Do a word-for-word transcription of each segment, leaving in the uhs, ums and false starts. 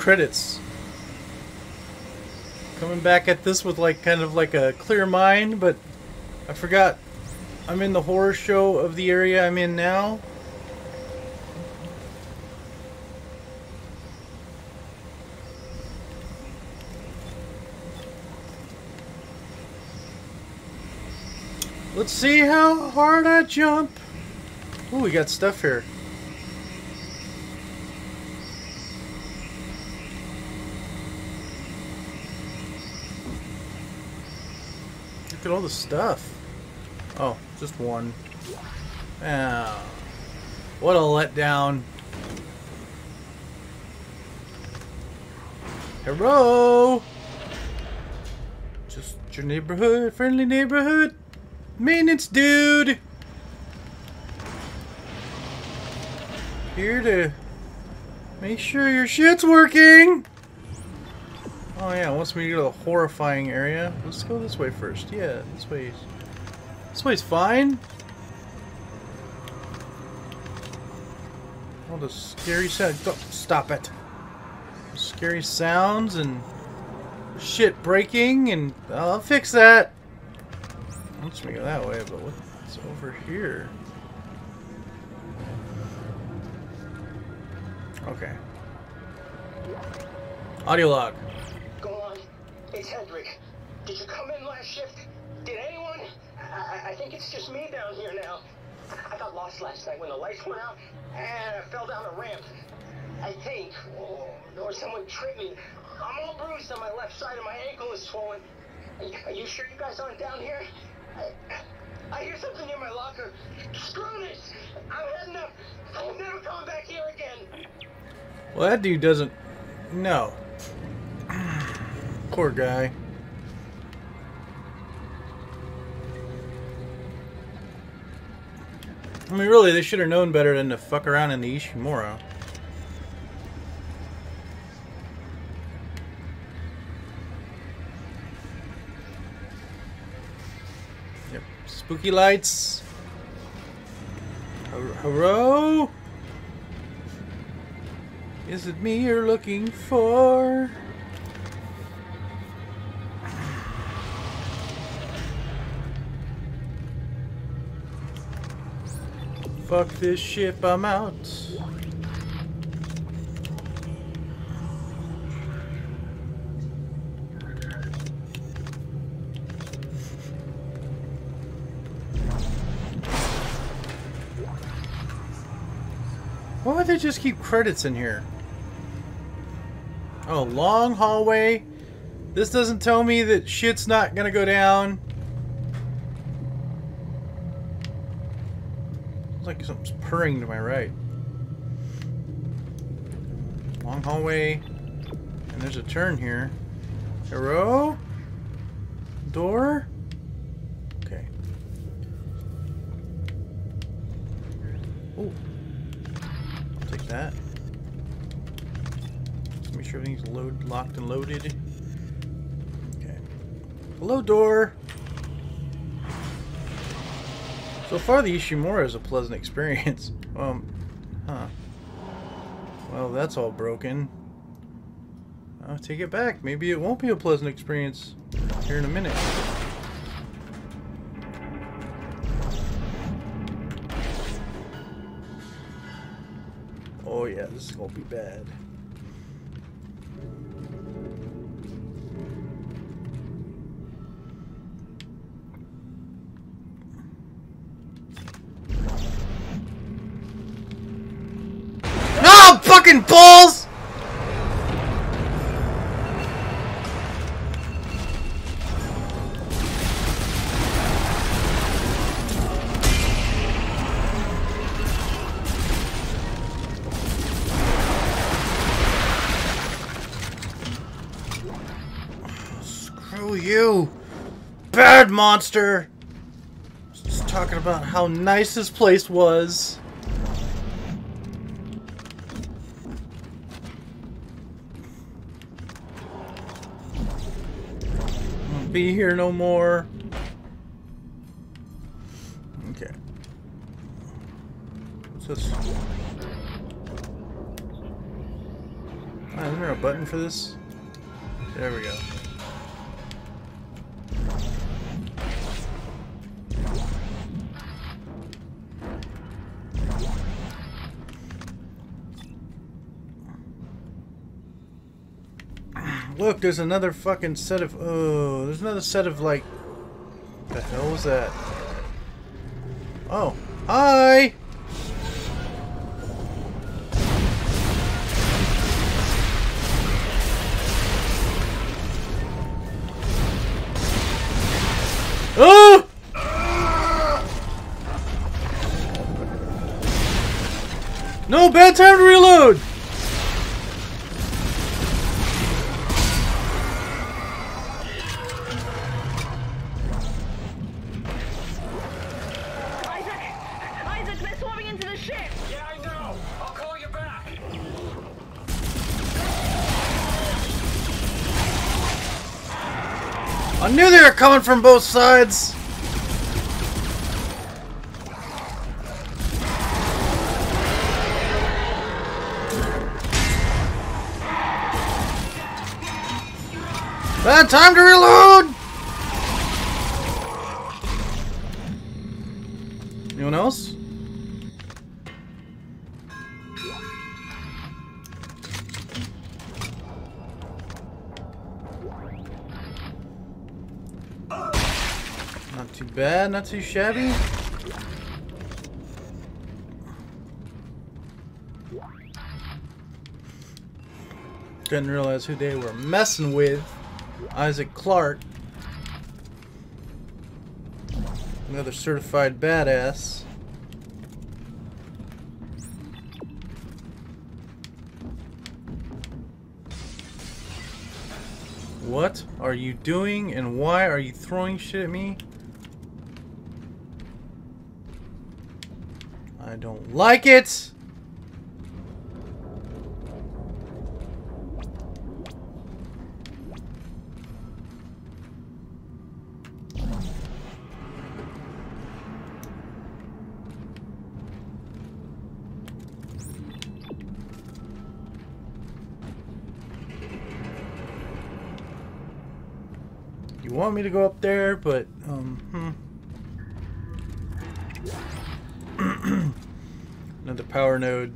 credits. Coming back at this with like kind of like a clear mind, but I forgot I'm in the horror show of the area I'm in now. Let's see how hard I jump. Ooh, we got stuff here. Look at all the stuff. Oh, just one. Ah, what a letdown. Hello. Just your neighborhood, friendly neighborhood. Maintenance dude! Here to make sure your shit's working! Oh yeah, once we go to the horrifying area. Let's go this way first. Yeah, this way's this way's fine. All the scary sounds. Oh, stop it. Scary sounds and shit breaking, and I'll fix that. Let's go that way, but what's over here? Okay. Audio log. Go on. It's Hendrik. Did you come in last shift? Did anyone? I, I think it's just me down here now. I got lost last night when the lights went out and I fell down a ramp. I think, or, or someone tripped me. I'm all bruised on my left side and my ankle is swollen. Are you, are you sure you guys aren't down here? I, I hear something in my locker. Screw this! I'm heading up. I'm never coming back here again. Well, that dude doesn't know. Poor guy. I mean, really, they should have known better than to fuck around in the Ishimura. Spooky lights. Hello? Is it me you're looking for? Fuck this ship, I'm out. Why would they just keep credits in here? Oh, long hallway. This doesn't tell me that shit's not gonna go down. It's like something's purring to my right. Long hallway. And there's a turn here. Hello? Door? Okay. Oh. That. Let's make sure everything's load, locked and loaded. Okay. Hello, door! So far, the Ishimura is a pleasant experience. Um, huh. Well, that's all broken. I'll take it back. Maybe it won't be a pleasant experience here in a minute. Oh yeah, this is gonna be bad. No fucking balls! You bad monster! Just talking about how nice this place was. Won't be here no more. Okay. What's this? Oh, isn't there a button for this? There we go. Look, there's another fucking set of... Oh, there's another set of, like... What the hell was that? Oh. Hi! Oh! No, bad time to reload! I knew they were coming from both sides! Bad time to reload! Anyone else? Too bad, not too shabby. Didn't realize who they were messing with. Isaac Clarke. Another certified badass. What are you doing and why are you throwing shit at me? I don't like it! You want me to go up there, but, um, hmm. Another power node.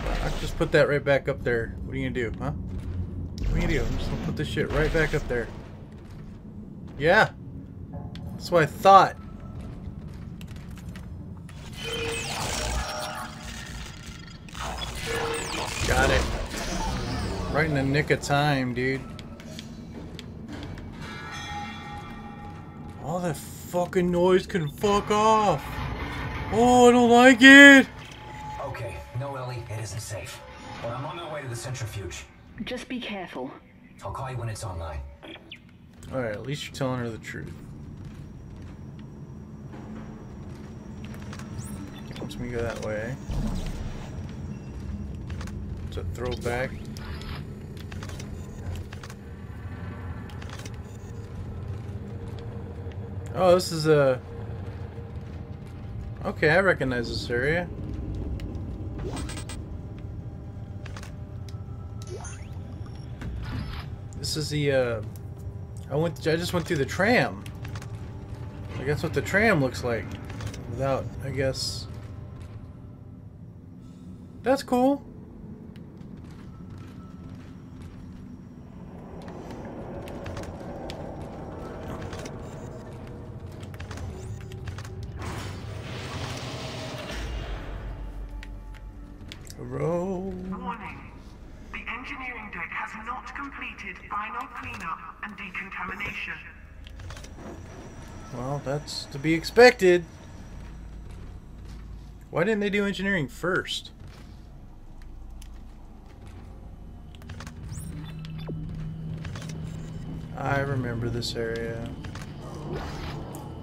I just put that right back up there. What are you gonna do, huh? What are you gonna do? I'm just gonna put this shit right back up there. Yeah! That's what I thought. Got it. Right in the nick of time, dude. All that fucking noise can fuck off. Oh, I don't like it! Okay, no, Ellie, it isn't safe. But I'm on my way to the centrifuge. Just be careful. I'll call you when it's online. Alright, at least you're telling her the truth. It wants me to go that way. It's a throwback. Oh, this is a... Okay, I recognize this area. This is the, uh... I went, I just went through the tram. I guess what the tram looks like. Without, I guess... That's cool. Warning. The engineering deck has not completed final cleanup and decontamination. Well, that's to be expected. Why didn't they do engineering first? I remember this area.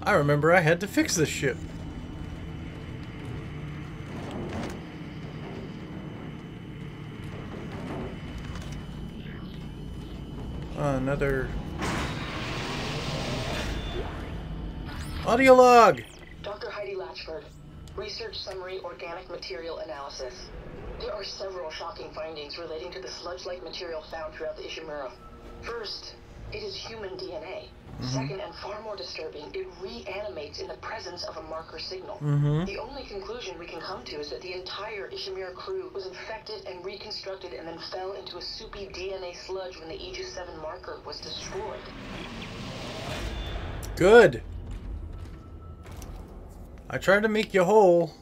I remember I had to fix this ship. Uh, another audio log. Doctor Heidi Latchford, research summary, organic material analysis. There are several shocking findings relating to the sludge-like material found throughout the Ishimura. First, it is human D N A. Mm-hmm. Second, and far more disturbing, it reanimates in the presence of a marker signal. Mm-hmm. The only conclusion we can come to is that the entire Ishimura crew was infected and reconstructed and then fell into a soupy D N A sludge when the E G seven marker was destroyed. Good. I tried to make you whole.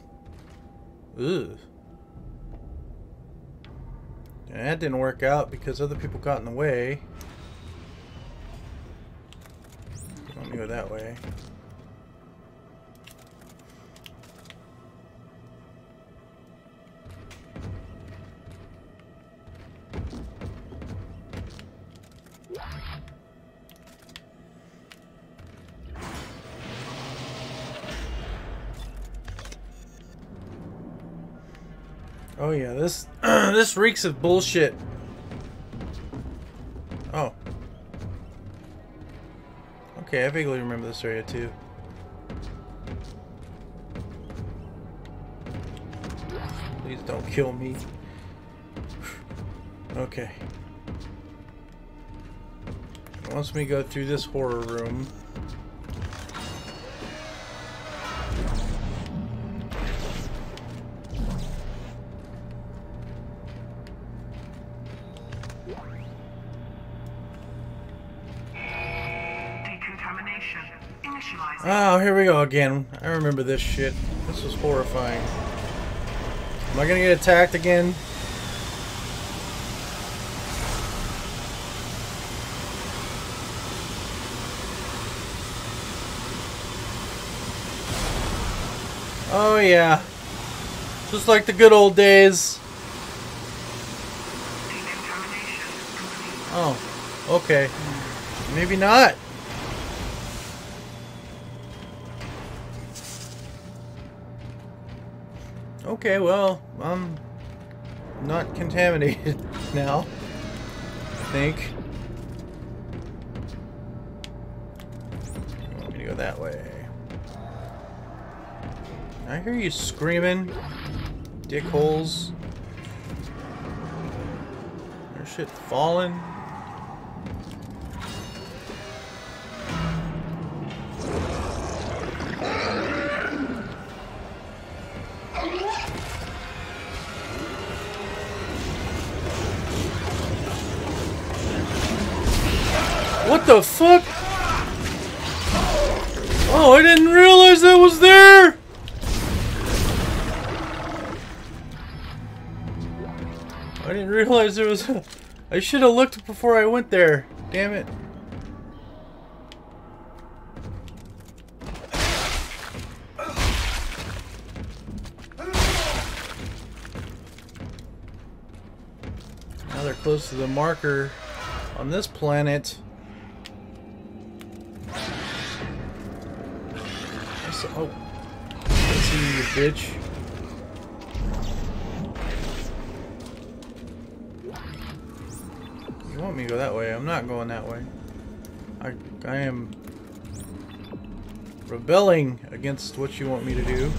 Ugh. That didn't work out because other people got in the way. Let me go that way. Oh yeah, this this reeks of bullshit. Oh. Okay, I vaguely remember this area too. Please don't kill me. Okay. Once we go through this horror room. Oh, here we go again. I remember this shit. This was horrifying. Am I gonna get attacked again? Oh yeah. Just like the good old days. Oh, okay. Maybe not. Okay, well, I'm not contaminated now, I think. I'm gonna go that way. I hear you screaming, dickholes. There's shit falling. What the fuck? Oh, I didn't realize that was there! I didn't realize there was... A... I should have looked before I went there. Damn it. Now they're close to the marker on this planet. Oh, I see you, you bitch. You want me to go that way? I'm not going that way. I, I am rebelling against what you want me to do.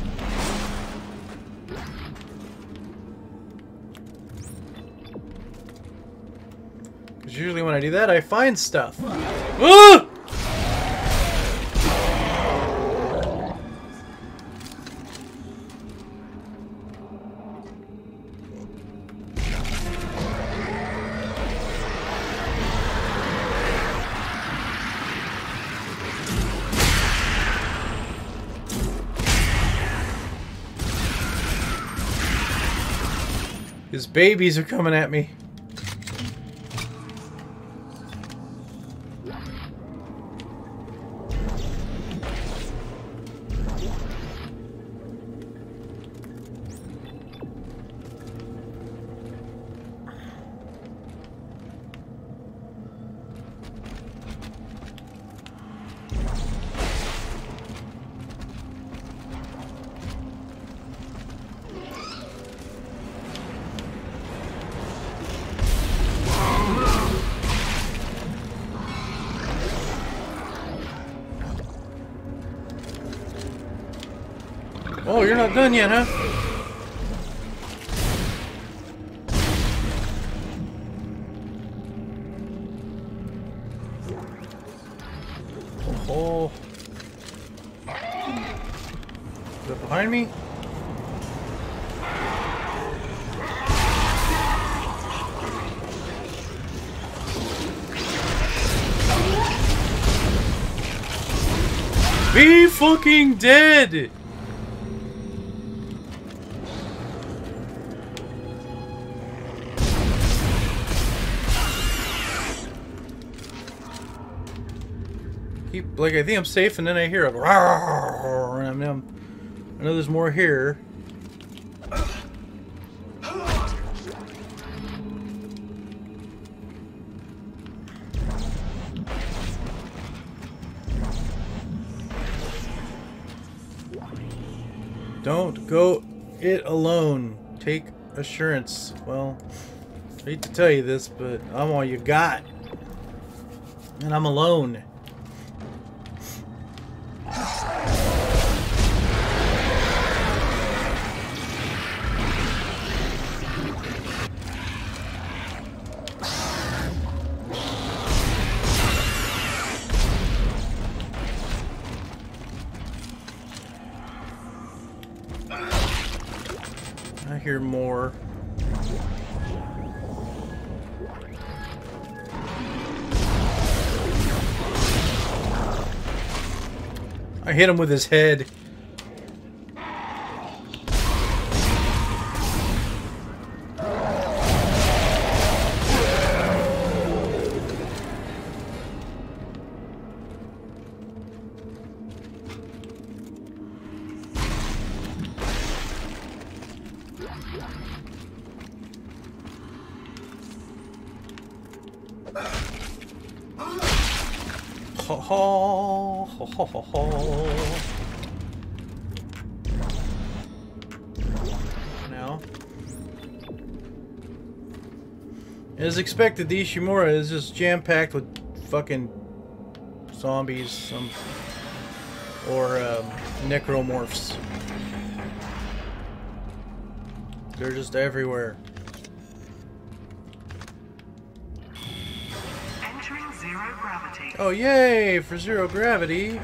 Because usually when I do that, I find stuff. Ah! His babies are coming at me. Oh, you're not done yet, huh? hole. Is that behind me? Be fucking dead! Keep, like, I think I'm safe, and then I hear a roar, and I'm, I'm, I know there's more here. Don't go it alone. Take assurance. Well, I hate to tell you this, but I'm all you got. And I'm alone. Hear more. I hit him with his head. As expected, the Ishimura is just jam-packed with fucking zombies, some or um, necromorphs. They're just everywhere. Entering zero gravity. Oh yay for zero gravity!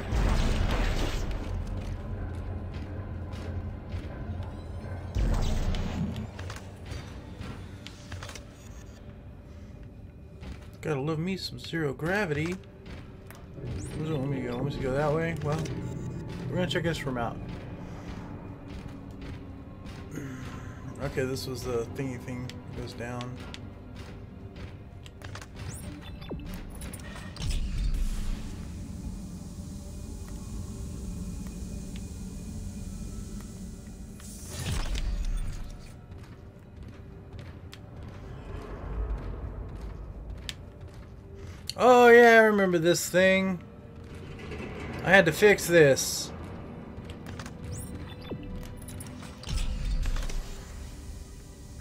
Gotta love me some zero gravity. Where's it? Let me go. Let me go that way. Well, we're gonna check this room out. Okay, this was the thingy thing that goes down. Oh yeah, I remember this thing. I had to fix this.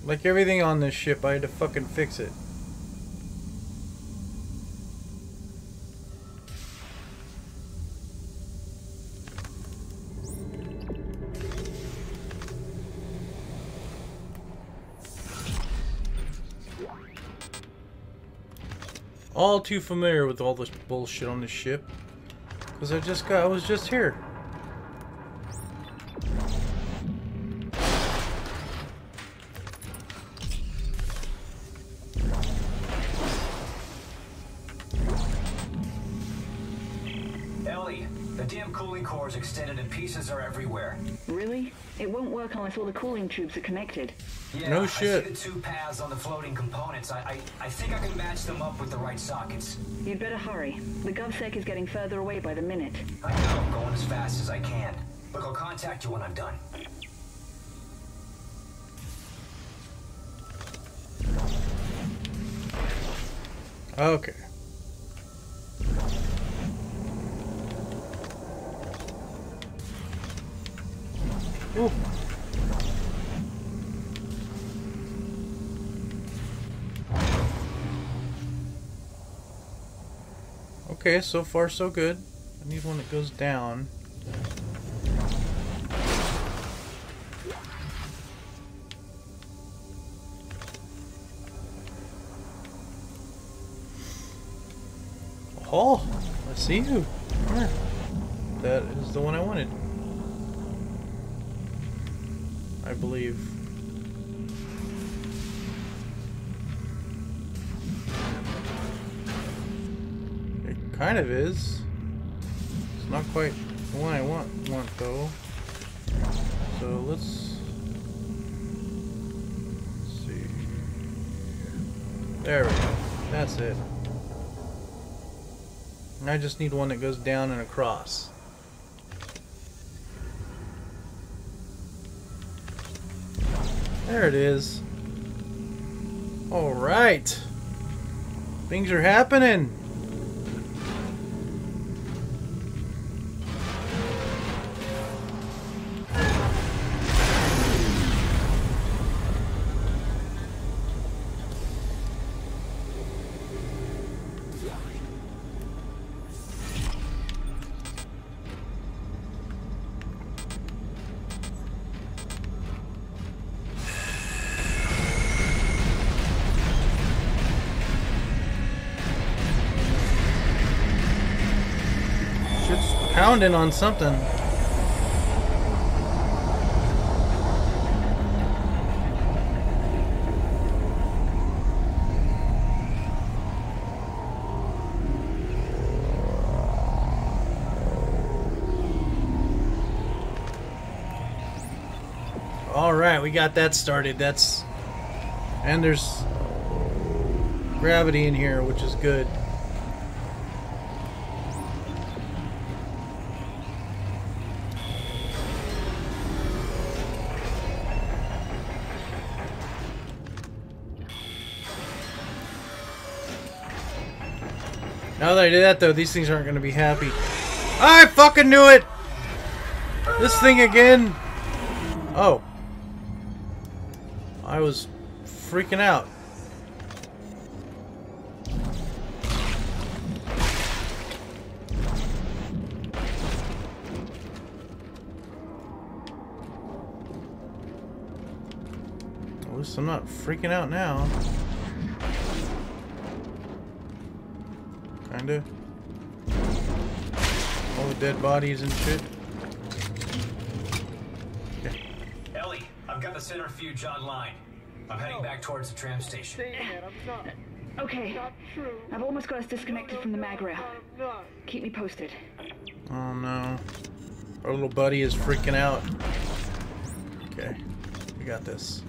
Like everything on this ship, I had to fucking fix it. All too familiar with all this bullshit on this ship, because I just got—I was just here. Ellie, the damn cooling core is extended and pieces are everywhere. Really? It won't work unless all the cooling tubes are connected. Yeah, no shit. I see the two paths on the floating components. I, I I think I can match them up with the right sockets. You'd better hurry. The GovSec is getting further away by the minute. I know, I'm going as fast as I can. Look, I'll contact you when I'm done. Okay. Ooh. Okay, so far so good. I need one that goes down. Oh, I see you. Alright. That is the one I wanted. I believe. It kind of is. It's not quite the one I want, want though. So let's... let's see. There we go. That's it. I just need one that goes down and across. There it is. Alright. Things are happening. Pounding on something. All right, we got that started. That's and there's gravity in here, which is good. Now that I do that, though, these things aren't going to be happy. I fucking knew it! This thing again! Oh. I was freaking out. At least I'm not freaking out now. Kinda. All the dead bodies and shit. Okay. Ellie, I've got the centrifuge online. I'm heading no. back towards the tram station. Not, okay. Not true. I've almost got us disconnected from the magrail. Keep me posted. Oh no. Our little buddy is freaking out. Okay. We got this.